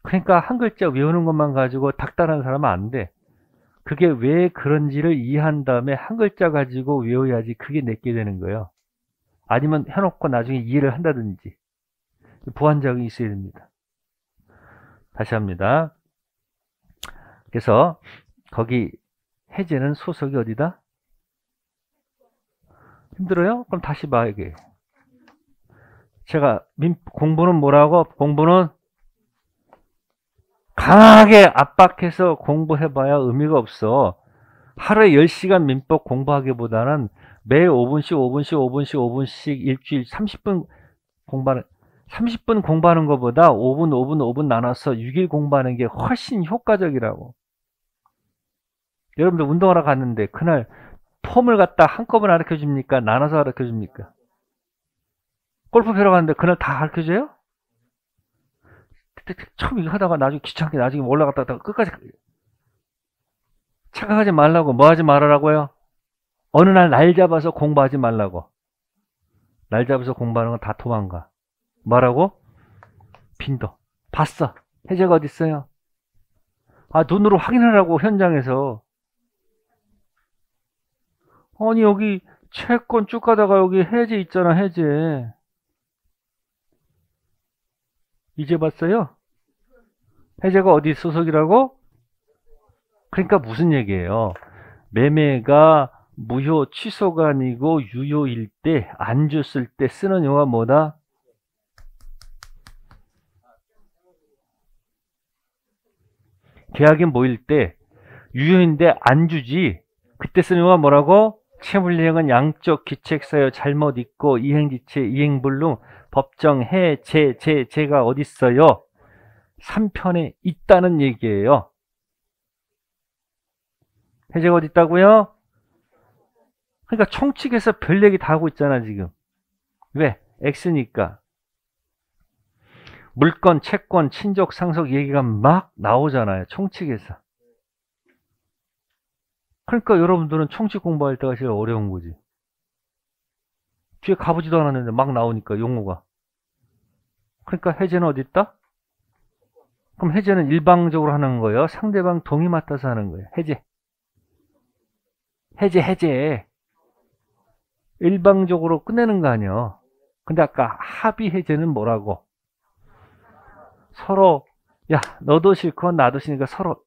그러니까 한 글자 외우는 것만 가지고 닥달하는 사람은 안 돼. 그게 왜 그런지를 이해한 다음에 한 글자 가지고 외워야지 그게 내게 되는 거예요. 아니면 해놓고 나중에 이해를 한다든지. 보완작용이 있어야 됩니다. 다시 합니다. 그래서 거기 해제는 소속이 어디다? 힘들어요? 그럼 다시 봐. 이게 제가 공부는 뭐라고? 공부는 강하게 압박해서 공부해봐야 의미가 없어. 하루에 10시간 민법 공부하기보다는 매일 5분씩 일주일 30분 공부하는 30분 공부하는 것보다 5분 나눠서 6일 공부하는 게 훨씬 효과적이라고. 여러분들 운동하러 갔는데 그날 폼을 갖다 한꺼번에 가르쳐줍니까? 나눠서 가르쳐줍니까? 골프 배러 갔는데 그날 다 가르쳐줘요? 처음 이거 하다가 나중에 귀찮게 나중에 올라갔다가 끝까지 착각하지 말라고. 뭐 하지 말아라고요? 어느 날 날 잡아서 공부하지 말라고. 날 잡아서 공부하는 건 다 도망가. 뭐라고? 빈도. 봤어. 해제가 어디 있어요? 아, 눈으로 확인하라고 현장에서. 아니 여기 채권 쭉 가다가 여기 해제 있잖아. 해제. 이제 봤어요? 해제가 어디 소속이라고? 그러니까 무슨 얘기예요? 매매가 무효 취소가 아니고 유효일 때, 안 줬을 때 쓰는 용어가 뭐다? 계약이 뭐일 때 유효인데 안 주지. 그때 쓰는 용어가 뭐라고? 채무이행은 양쪽 기책사유 잘못 있고 이행지체 이행불능 법정 해제가 어디 있어요? 3편에 있다는 얘기예요. 해제가 어디 있다고요? 그러니까 총칙에서 별 얘기 다 하고 있잖아 지금. 왜? X니까. 물건, 채권, 친족, 상속 얘기가 막 나오잖아요. 총칙에서. 그러니까 여러분들은 청취 공부할 때가 제일 어려운 거지. 뒤에 가보지도 않았는데 막 나오니까 용어가. 그러니까 해제는 어디 있다? 그럼 해제는 일방적으로 하는 거예요, 상대방 동의 맡아서 하는 거예요? 해제 일방적으로 끝내는 거 아니에요. 근데 아까 합의 해제는 뭐라고? 서로, 야 너도 싫고 나도 싫으니까 서로,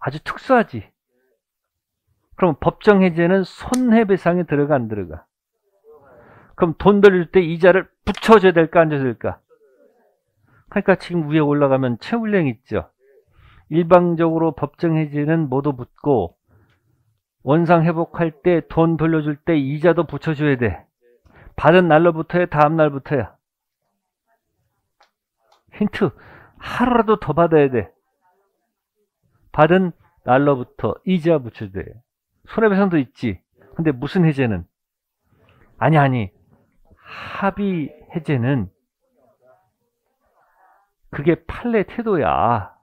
아주 특수하지. 그럼 법정 해제는 손해배상에 들어가 안 들어가? 그럼 돈 돌릴 때 이자를 붙여줘야 될까 안 줘야 될까? 그러니까 지금 위에 올라가면 채울량 있죠. 일방적으로 법정 해제는 모두 붙고, 원상 회복할 때 돈 돌려줄 때 이자도 붙여줘야 돼. 받은 날로부터야 다음 날부터야. 힌트, 하루라도 더 받아야 돼. 받은 날로부터 이자 붙여줘야 돼. 손해배상도 있지. 근데 무슨 해제는? 아니 합의 해제는 그게 판례 태도야.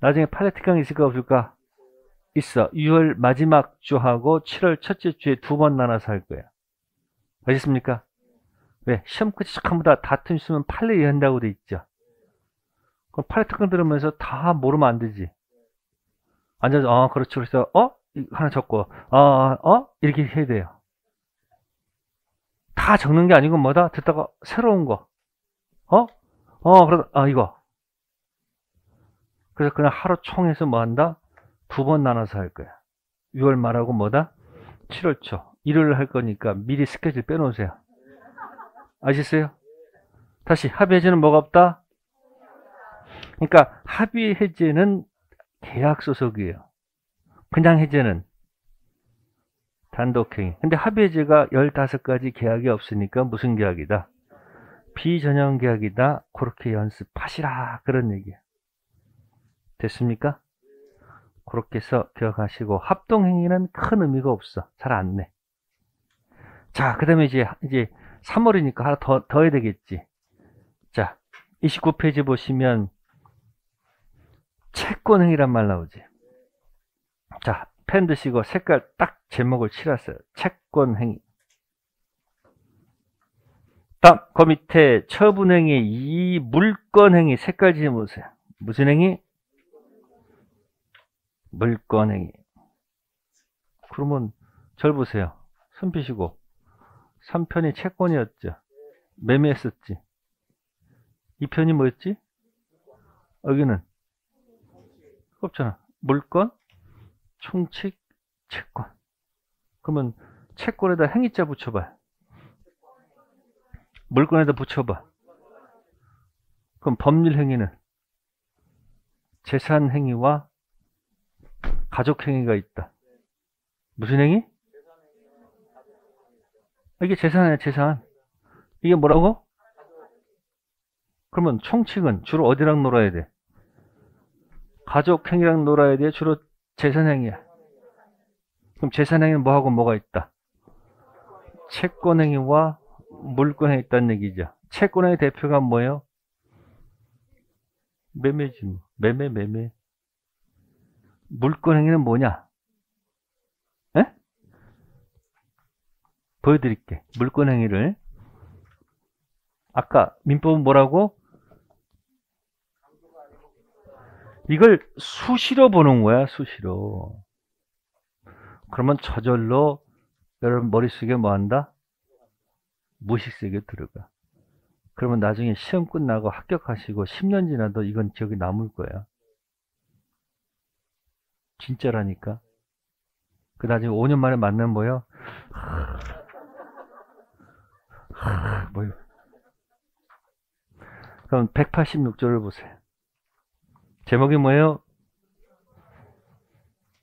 나중에 판례 특강이 있을까 없을까? 있어. 6월 마지막 주하고 7월 첫째 주에 두 번 나눠서 할 거야. 알겠습니까? 왜? 시험 끝이 전부 다 다툼 있으면 판례 이해한다고 돼 있죠. 그럼 판례 특강 들으면서 다 모르면 안 되지. 앉아서 그렇지. 그래서 하나 적고 이렇게 해야 돼요. 다 적는 게 아니고 뭐다 듣다가 새로운 거 이거. 그래서 그냥 하루 총해서 뭐 한다? 두 번 나눠서 할 거야. 6월 말하고 뭐다? 7월 초. 일요일 할 거니까 미리 스케줄 빼놓으세요. 아시겠어요? 다시, 합의 해제는 뭐가 없다? 그러니까 합의 해제는 계약 소속이에요. 그냥 해제는 단독행위. 근데 합의 해제가 15가지 계약이 없으니까 무슨 계약이다? 비전형 계약이다. 그렇게 연습하시라, 그런 얘기예요. 됐습니까? 그렇게 해서 기억하시고, 합동행위는 큰 의미가 없어. 잘 안 내. 자, 그 다음에 이제 3월이니까 하나 더 해야 되겠지. 자, 29페이지 보시면 채권행위란 말 나오지. 자, 펜 드시고 색깔 딱 제목을 칠하세요. 채권행위. 다음, 그 밑에 처분행위, 이 물권행위 색깔 지어보세요. 무슨 행위? 물권행위. 그러면 절 보세요. 손피시고 3편이 채권이었죠. 매매했었지. 2편이 뭐였지? 여기는 없잖아. 물권, 총칙, 채권. 그러면 채권에다 행위자 붙여봐요. 물건에다 붙여봐. 그럼 법률행위는 재산행위와 가족행위가 있다. 무슨 행위? 이게 재산이야, 재산. 이게 뭐라고? 그러면 총칙은 주로 어디랑 놀아야 돼? 가족행위랑 놀아야 돼. 주로 재산행위야. 그럼 재산행위는 뭐하고 뭐가 있다? 채권행위와 물권에 있다는 얘기죠. 채권의 대표가 뭐예요? 매매지 뭐. 매매. 물권행위는 뭐냐? 에? 보여드릴게. 물권행위를. 아까 민법은 뭐라고? 이걸 수시로 보는 거야, 수시로. 그러면 저절로 여러분 머릿속에 뭐 한다? 무의식 세계에 들어가. 그러면 나중에 시험 끝나고 합격하시고 10년 지나도 이건 기억에 남을 거야. 진짜라니까. 그 나중에 5년 만에 만나면 뭐예요? 뭐예요? 그럼 186조를 보세요. 제목이 뭐예요?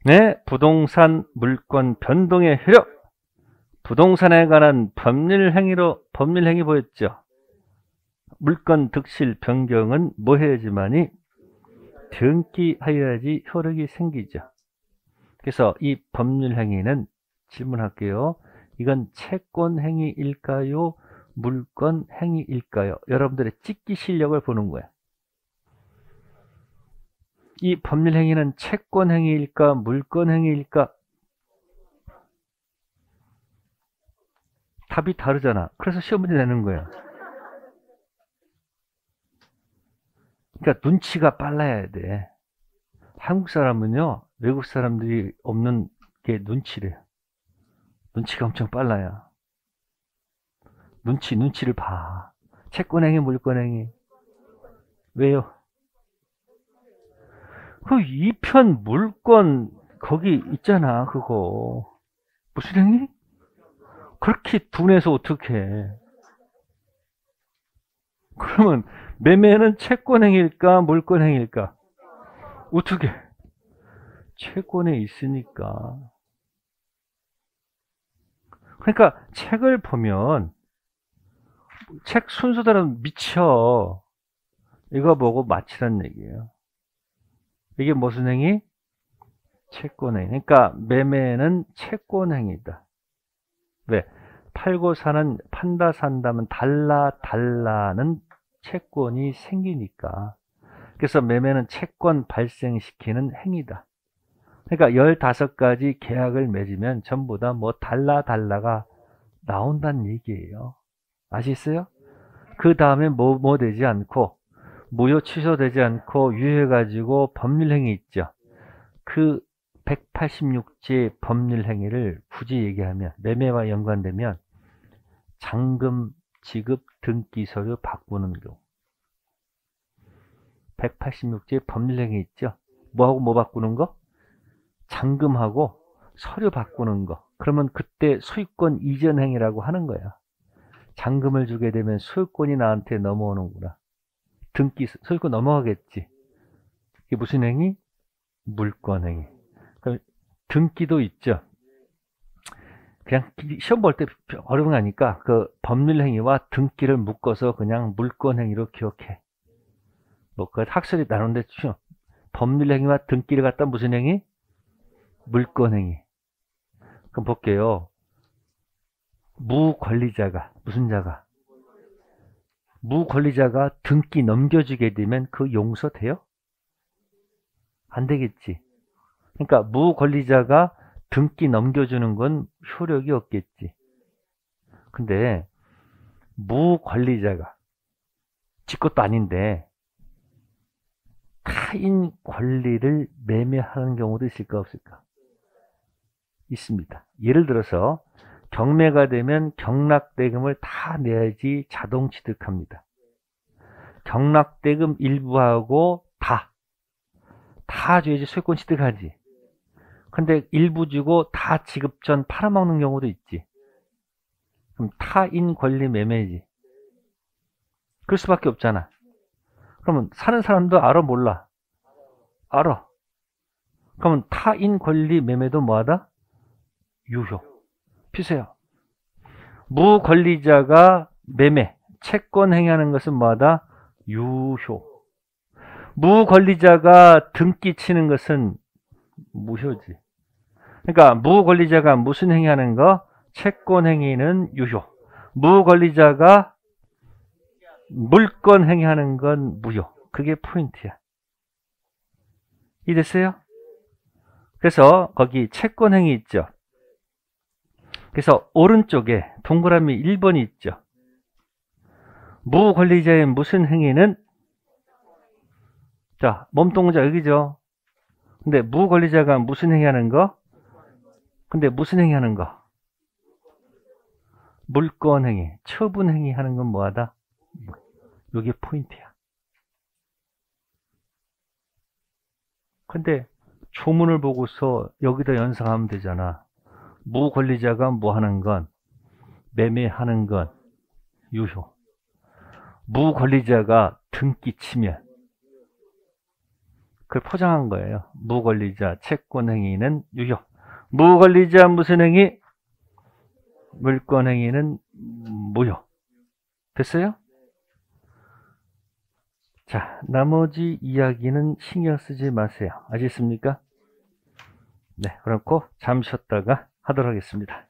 네, 부동산 물권 변동의 효력. 부동산에 관한 법률 행위 보였죠. 물권 득실 변경은 뭐 해야지만이? 등기하여야지 효력이 생기죠. 그래서 이 법률 행위는 질문할게요. 이건 채권 행위일까요? 물권 행위일까요? 여러분들의 찍기 실력을 보는 거야. 이 법률행위는 채권행위일까 물권행위일까? 답이 다르잖아. 그래서 시험 문제 내는 거야. 그러니까 눈치가 빨라야 돼. 한국 사람은요, 외국 사람들이 없는 게 눈치래요. 눈치가 엄청 빨라요. 눈치를 봐. 채권행위, 물권행위. 왜요? 그 2편 물권 거기 있잖아, 그거. 무슨 행위? 그렇게 둔해서 어떡해. 그러면 매매는 채권행위일까, 물권행위일까? 어떻게? 채권에 있으니까. 그러니까 책을 보면 책 순서대로 미쳐. 이거 보고 마치란 얘기예요. 이게 무슨 행위? 채권행위. 그러니까 매매는 채권행위다. 왜? 팔고 사는, 판다 산다면 달라는 채권이 생기니까. 그래서 매매는 채권 발생시키는 행위다. 그러니까 15가지 계약을 맺으면 전부 다 뭐 달라가 나온다는 얘기예요. 아시겠어요? 그 다음에 뭐 되지 않고, 무효 취소되지 않고 유효해가지고 법률행위 있죠. 그 186제 법률행위를 굳이 얘기하면, 매매와 연관되면 잔금 지급 등기서류 바꾸는 경우. 186제 법률행위 있죠. 뭐하고 뭐 바꾸는 거? 잔금하고 서류 바꾸는 거. 그러면 그때 소유권 이전 행위라고 하는 거야. 잔금을 주게 되면 소유권이 나한테 넘어오는구나. 등기 소유권 넘어가겠지. 이게 무슨 행위? 물권 행위. 그럼 등기도 있죠. 그냥 시험 볼 때 어려운 거니까 그 법률 행위와 등기를 묶어서 그냥 물권 행위로 기억해. 뭐 그 학설이 나누는데 법률 행위와 등기를 갖다 무슨 행위? 물권 행위. 그럼 볼게요. 무권리자가 무슨 자가? 무권리자가 등기 넘겨주게 되면 그 용서돼요? 안 되겠지. 그러니까 무권리자가 등기 넘겨주는 건 효력이 없겠지. 근데 무권리자가 지 것도 아닌데 타인 권리를 매매하는 경우도 있을까 없을까? 있습니다. 예를 들어서 경매가 되면 경락대금을 다 내야지 자동 취득합니다. 경락대금 일부하고 다 줘야지 소유권 취득하지. 근데 일부 주고 다 지급 전 팔아먹는 경우도 있지. 그럼 타인 권리 매매지. 그럴 수밖에 없잖아. 그러면 사는 사람도 알아, 몰라? 알아. 그러면 타인 권리 매매도 뭐하다? 유효. 피세요. 무권리자가 매매, 채권 행위하는 것은 뭐하다? 유효. 무권리자가 등기 치는 것은 무효지. 그러니까 무권리자가 무슨 행위하는 거? 채권 행위는 유효. 무권리자가 물권 행위하는 건 무효. 그게 포인트야. 이해됐어요? 그래서 거기 채권 행위 있죠. 그래서 오른쪽에 동그라미 1번이 있죠. 무권리자의 무슨 행위는? 자, 몸동자 여기죠. 근데 무권리자가 무슨 행위하는 거? 근데 무슨 행위하는 거? 물권행위, 처분행위 하는 건 뭐하다? 이게 포인트야. 근데 조문을 보고서 여기다 연상하면 되잖아. 무권리자가 뭐 하는 건? 매매하는 건 유효. 무권리자가 등기 치면. 그걸 포장한 거예요. 무권리자 채권행위는 유효. 무권리자 무슨 행위? 물권행위는 무효. 됐어요? 자, 나머지 이야기는 신경 쓰지 마세요. 아시겠습니까? 네, 그렇고 잠시 쉬었다가 하도록 하겠습니다.